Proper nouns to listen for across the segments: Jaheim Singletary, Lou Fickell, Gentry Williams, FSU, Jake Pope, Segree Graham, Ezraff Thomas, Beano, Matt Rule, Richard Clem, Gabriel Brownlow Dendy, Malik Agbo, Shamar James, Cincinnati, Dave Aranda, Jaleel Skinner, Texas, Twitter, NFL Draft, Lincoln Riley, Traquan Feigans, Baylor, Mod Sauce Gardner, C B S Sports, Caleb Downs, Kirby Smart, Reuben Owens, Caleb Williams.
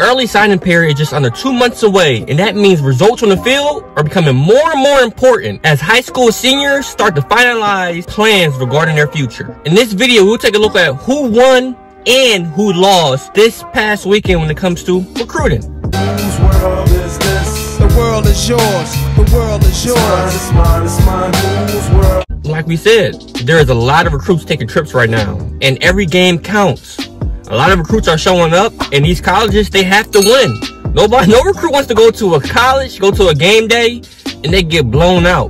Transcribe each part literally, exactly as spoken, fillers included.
early signing period is just under two months away, and that means results on the field are becoming more and more important as high school seniors start to finalize plans regarding their future. In this video, we'll take a look at who won and who lost this past weekend when it comes to recruiting. Whose world is this? The world is yours. The world is yours. It's mine, it's mine, it's mine. Whose world? Like we said, there is a lot of recruits taking trips right now, and every game counts. A lot of recruits are showing up, and these colleges, they have to win. Nobody, no recruit wants to go to a college, go to a game day, and they get blown out.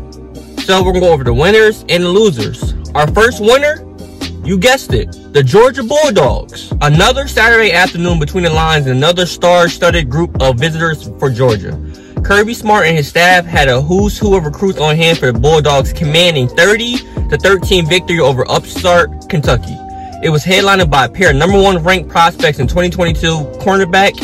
So we're gonna go over the winners and the losers. Our first winner, you guessed it, the Georgia Bulldogs. Another Saturday afternoon between the lines, another star-studded group of visitors for Georgia. Kirby Smart and his staff had a who's who of recruits on hand for the Bulldogs, commanding thirty to thirteen victory over upstart Kentucky. It was headlined by a pair of number one ranked prospects in twenty twenty-two cornerback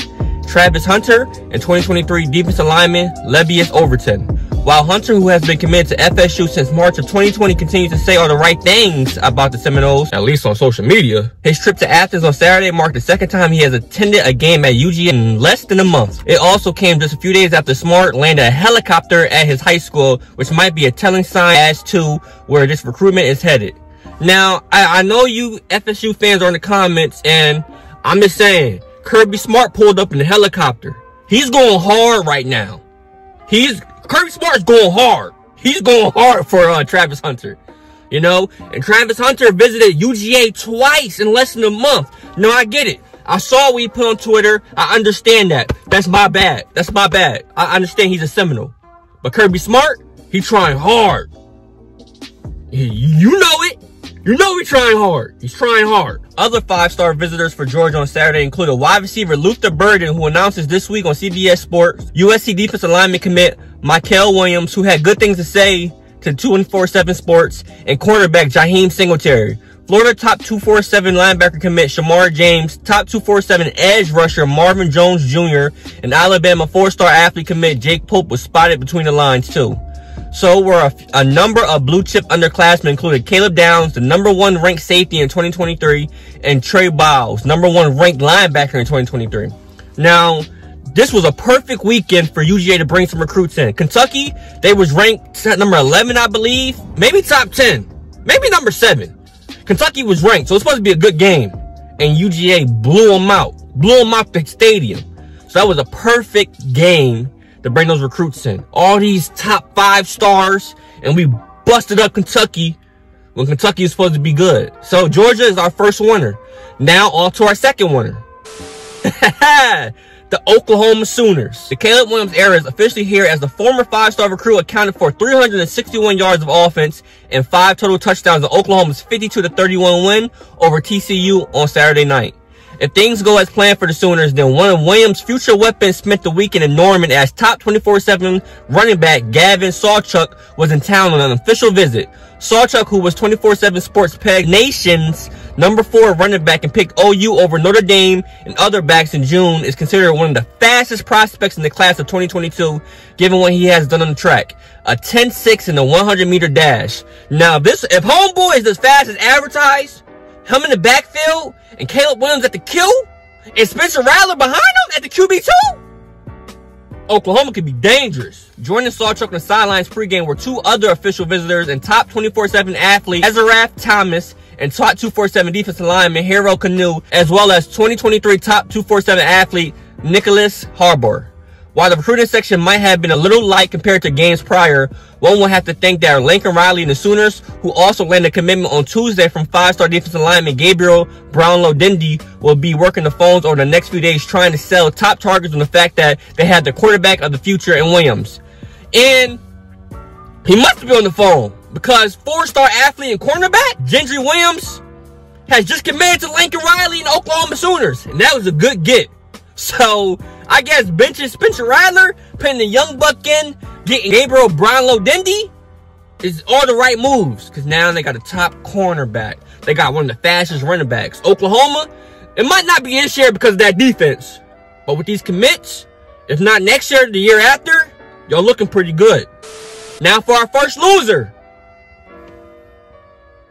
Travis Hunter and twenty twenty-three defensive lineman Levius Overton. While Hunter, who has been committed to F S U since March of twenty twenty, continues to say all the right things about the Seminoles, at least on social media, his trip to Athens on Saturday marked the second time he has attended a game at U G A in less than a month. It also came just a few days after Smart landed a helicopter at his high school, which might be a telling sign as to where this recruitment is headed. Now, I, I know you F S U fans are in the comments, and I'm just saying, Kirby Smart pulled up in the helicopter. He's going hard right now. He's... Kirby Smart's going hard. He's going hard for uh, Travis Hunter, you know? And Travis Hunter visited U G A twice in less than a month. No, I get it. I saw what he put on Twitter. I understand that. That's my bad. That's my bad. I understand he's a Seminole. But Kirby Smart, he's trying hard. He, you know it. You know he's trying hard. He's trying hard. Other five-star visitors for Georgia on Saturday included wide receiver Luther Burden, who announces this week on C B S Sports, U S C defensive lineman commit Mikel Williams, who had good things to say to two forty-seven Sports, and cornerback Jaheim Singletary. Florida top two forty-seven linebacker commit Shamar James, top two forty-seven edge rusher Marvin Jones Junior, and Alabama four-star athlete commit Jake Pope was spotted between the lines too. So were a, a number of blue-chip underclassmen, including Caleb Downs, the number one ranked safety in twenty twenty-three, and Trey Biles, number one ranked linebacker in twenty twenty-three. Now, this was a perfect weekend for U G A to bring some recruits in. Kentucky, they was ranked number eleven, I believe. Maybe top ten. Maybe number seven. Kentucky was ranked, so it's supposed to be a good game. And U G A blew them out. Blew them out the stadium. So that was a perfect game to bring those recruits in. All these top five stars, and we busted up Kentucky when Kentucky is supposed to be good. So Georgia is our first winner. Now off to our second winner. The Oklahoma Sooners. The Caleb Williams era is officially here, as the former five-star recruit accounted for three hundred sixty-one yards of offense and five total touchdowns in Oklahoma's fifty-two to thirty-one win over T C U on Saturday night. If things go as planned for the Sooners, then one of Williams' future weapons spent the weekend in Norman, as top twenty-four seven running back Gavin Sawchuk was in town on an official visit. Sawchuk, who was twenty-four seven Sports Peg Nation's number four running back and picked O U over Notre Dame and other backs in June, is considered one of the fastest prospects in the class of twenty twenty-two, given what he has done on the track. A ten six in the one hundred meter dash. Now, this, if homeboy is as fast as advertised, him in the backfield, and Caleb Williams at the Q, and Spencer Rattler behind him at the Q B two? Oklahoma could be dangerous. Joining Sawchuk on the sidelines pregame were two other official visitors and top twenty-four seven athlete Ezraff Thomas and top two forty-seven defensive lineman Hero Canoe, as well as twenty twenty-three top two forty-seven athlete Nicholas Harbour. While the recruiting section might have been a little light compared to games prior, one will have to thank that Lincoln Riley and the Sooners, who also landed a commitment on Tuesday from five-star defensive lineman Gabriel Brownlow Dendy, will be working the phones over the next few days trying to sell top targets on the fact that they had the quarterback of the future in Williams. And he must be on the phone, because four-star athlete and cornerback Gentry Williams has just committed to Lincoln Riley and Oklahoma Sooners, and that was a good get. So I guess benching Spencer Rattler, putting the young buck in, getting Gabriel Brownlow Dendy is all the right moves, because now they got a top cornerback. They got one of the fastest running backs. Oklahoma, it might not be this year because of that defense, but with these commits, if not next year, the year after, y'all looking pretty good. Now for our first loser,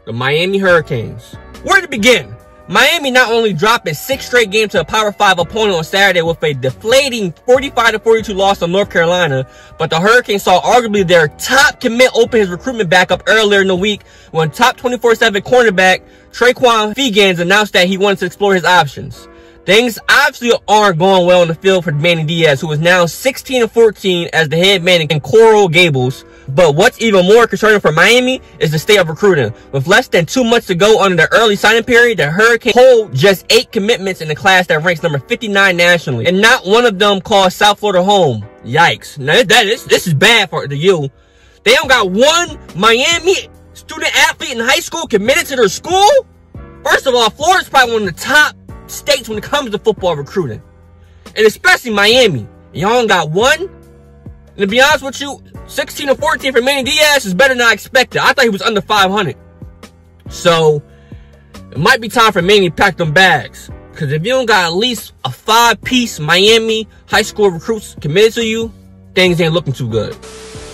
the Miami Hurricanes. Where to begin? Miami not only dropped a sixth straight game to a Power five opponent on Saturday with a deflating forty-five to forty-two loss to North Carolina, but the Hurricanes saw arguably their top commit open his recruitment back up earlier in the week when top twenty-four seven cornerback Traquan Feigans announced that he wanted to explore his options. Things obviously aren't going well on the field for Manny Diaz, who is now sixteen and fourteen as the head man in Coral Gables. But what's even more concerning for Miami is the state of recruiting. With less than two months to go under the early signing period, the Hurricanes hold just eight commitments in the class that ranks number fifty-nine nationally, and not one of them calls South Florida home. Yikes. Now, that is, this is bad for the U. They don't got one Miami student athlete in high school committed to their school? First of all, Florida's probably one of the top states when it comes to football recruiting, and especially Miami. Y'all got one, and to be honest with you, sixteen or fourteen for Manny Diaz is better than I expected. I thought he was under five hundred, so it might be time for Manny to pack them bags, because if you don't got at least a five piece Miami high school recruits committed to you, things ain't looking too good.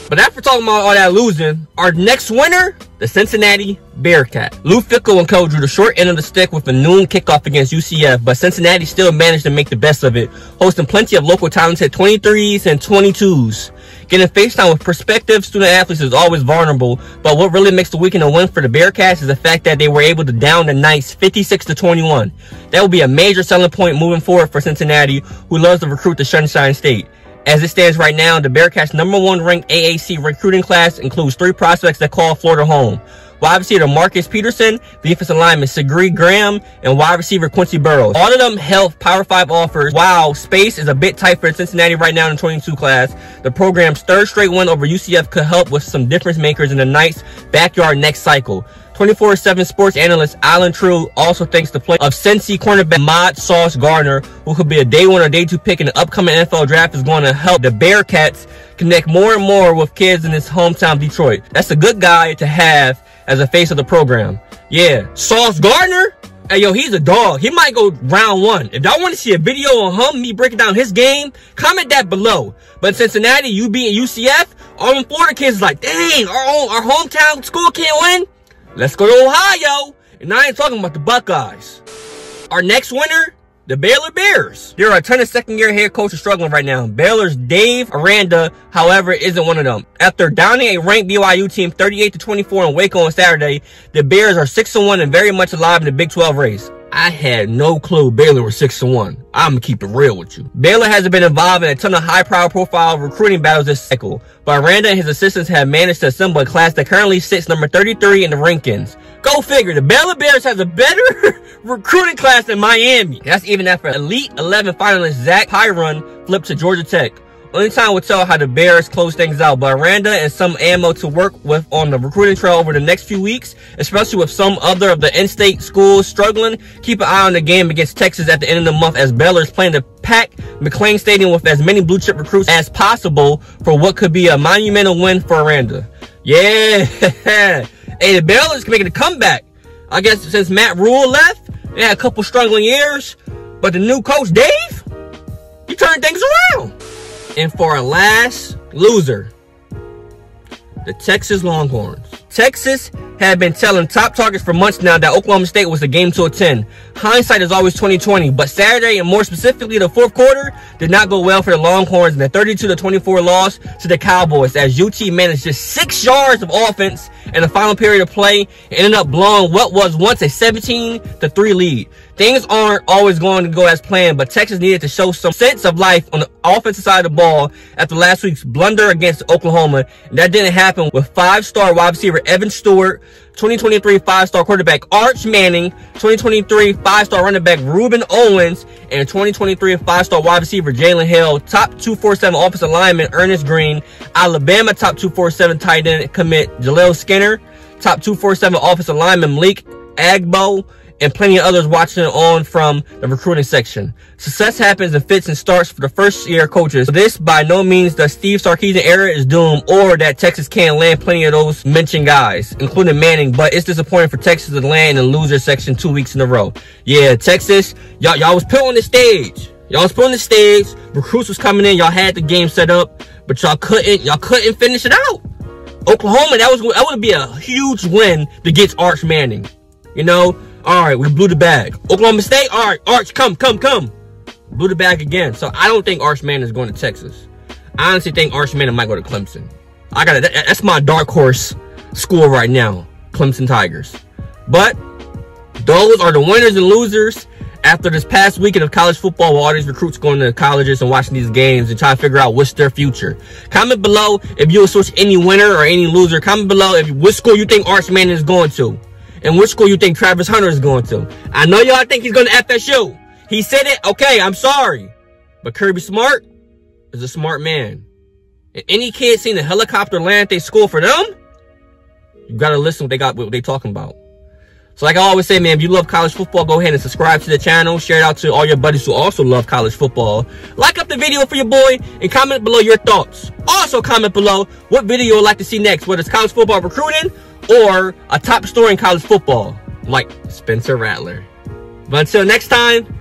But after talking about all that losing, our next winner, the Cincinnati Bearcat. Lou Fickell and co. drew the short end of the stick with a noon kickoff against U C F, but Cincinnati still managed to make the best of it, hosting plenty of local talented twenty-threes and twenty-twos. Getting face time with prospective student athletes is always vulnerable, but what really makes the weekend a win for the Bearcats is the fact that they were able to down the Knights fifty-six to twenty-one. That will be a major selling point moving forward for Cincinnati, who loves to recruit the Sunshine State. As it stands right now, the Bearcats' number one ranked A A C recruiting class includes three prospects that call Florida home. Wide receiver Marcus Peterson, defensive lineman Segree Graham, and wide receiver Quincy Burroughs. All of them held Power five offers. Wow, space is a bit tight for Cincinnati right now in the twenty-two class. The program's third straight win over U C F could help with some difference makers in the Knights' backyard next cycle. twenty-four seven sports analyst Alan True also thanks the play of Cincy cornerback Mod Sauce Gardner, who could be a day one or day two pick in the upcoming N F L draft, is going to help the Bearcats connect more and more with kids in his hometown Detroit. That's a good guy to have as a face of the program. Yeah, Sauce Gardner? Hey, yo, he's a dog. He might go round one. If y'all want to see a video on him, me breaking down his game, comment that below. But Cincinnati, U B, and U C F, all them Florida kids is like, dang, our, own, our hometown school can't win? Let's go to Ohio, and I ain't talking about the Buckeyes. Our next winner, the Baylor Bears. There are a ton of second-year head coaches struggling right now. Baylor's Dave Aranda, however, isn't one of them. After downing a ranked B Y U team thirty-eight to twenty-four in Waco on Saturday, the Bears are six and one and very much alive in the Big twelve race. I had no clue Baylor was six and one. I'm going to keep it real with you. Baylor hasn't been involved in a ton of high profile recruiting battles this cycle, but Aranda and his assistants have managed to assemble a class that currently sits number thirty-three in the rankings. Go figure, the Baylor Bears has a better recruiting class than Miami. That's even after Elite eleven finalist Zach Pyron flipped to Georgia Tech. Only time will tell how the Bears close things out, but Aranda and some ammo to work with on the recruiting trail over the next few weeks, especially with some other of the in-state schools struggling. Keep an eye on the game against Texas at the end of the month, as Baylor is planning to pack McLean Stadium with as many blue-chip recruits as possible for what could be a monumental win for Aranda. Yeah! Hey, the Baylor's making a comeback. I guess since Matt Rule left, they had a couple struggling years, but the new coach, Dave, he turned things around. And for our last loser, the Texas Longhorns. Texas had been telling top targets for months now that Oklahoma State was the game to attend. Hindsight is always twenty twenty, but Saturday, and more specifically the fourth quarter, did not go well for the Longhorns in the thirty-two to twenty-four loss to the Cowboys, as U T managed just six yards of offense in the final period of play and ended up blowing what was once a seventeen to three lead. Things aren't always going to go as planned, but Texas needed to show some sense of life on the offensive side of the ball after last week's blunder against Oklahoma, and that didn't happen with five-star wide receiver Evan Stewart, twenty twenty-three five-star quarterback Arch Manning, twenty twenty-three five-star running back Reuben Owens, and twenty twenty-three five-star wide receiver Jalen Hill, top two forty-seven offensive lineman Ernest Green, Alabama top two forty-seven tight end commit Jaleel Skinner, top two forty-seven offensive lineman Malik Agbo, and plenty of others watching on from the recruiting section. Success happens in fits and starts for the first-year coaches. This by no means the Steve Sarkisian era is doomed, or that Texas can't land plenty of those mentioned guys, including Manning, but it's disappointing for Texas to land in the loser section two weeks in a row. Yeah, Texas, y'all y'all was put on the stage. Y'all was put on the stage. Recruits was coming in. Y'all had the game set up, but y'all couldn't, y'all couldn't finish it out. Oklahoma, that was that would be a huge win to get Arch Manning. You know, All right, we blew the bag. Oklahoma State, all right, Arch, come, come, come. Blew the bag again. So I don't think Arch Manning is going to Texas. I honestly think Arch Manning might go to Clemson. I got that, that's my dark horse school right now, Clemson Tigers. But those are the winners and losers after this past weekend of college football, with all these recruits going to colleges and watching these games and trying to figure out what's their future. Comment below if you would switch any winner or any loser. Comment below if which school you think Arch Manning is going to and which school you think Travis Hunter is going to. I know y'all think he's going to F S U. He said it. Okay, I'm sorry. But Kirby Smart is a smart man. And any kid seen a helicopter land at their school for them, you got to listen to what they got, what they talking about. So like I always say, man, if you love college football, go ahead and subscribe to the channel. Share it out to all your buddies who also love college football. Like up the video for your boy and comment below your thoughts. Also comment below what video you'd like to see next, whether it's college football recruiting or a top story in college football, like Spencer Rattler. But until next time,